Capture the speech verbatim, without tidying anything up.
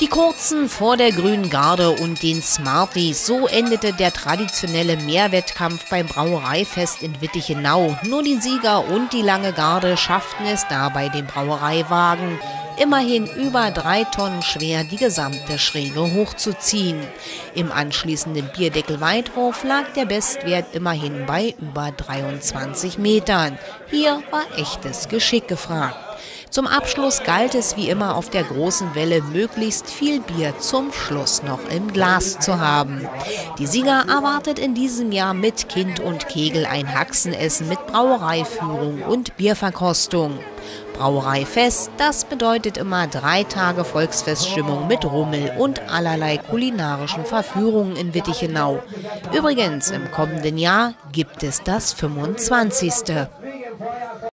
Die Kurzen vor der grünen Garde und den Smarties, so endete der traditionelle Meerwettkampf beim Brauereifest in Wittichenau. Nur die Sieger und die lange Garde schafften es dabei, den Brauereiwagen immerhin über drei Tonnen schwer die gesamte Schräge hochzuziehen. Im anschließenden Bierdeckelweitwurf lag der Bestwert immerhin bei über dreiundzwanzig Metern. Hier war echtes Geschick gefragt. Zum Abschluss galt es wie immer auf der großen Welle, möglichst viel Bier zum Schluss noch im Glas zu haben. Die Sieger erwartet in diesem Jahr mit Kind und Kegel ein Haxenessen mit Brauereiführung und Bierverkostung. Brauereifest, das bedeutet immer drei Tage Volksfeststimmung mit Rummel und allerlei kulinarischen Verführungen in Wittichenau. Übrigens, im kommenden Jahr gibt es das fünfundzwanzigste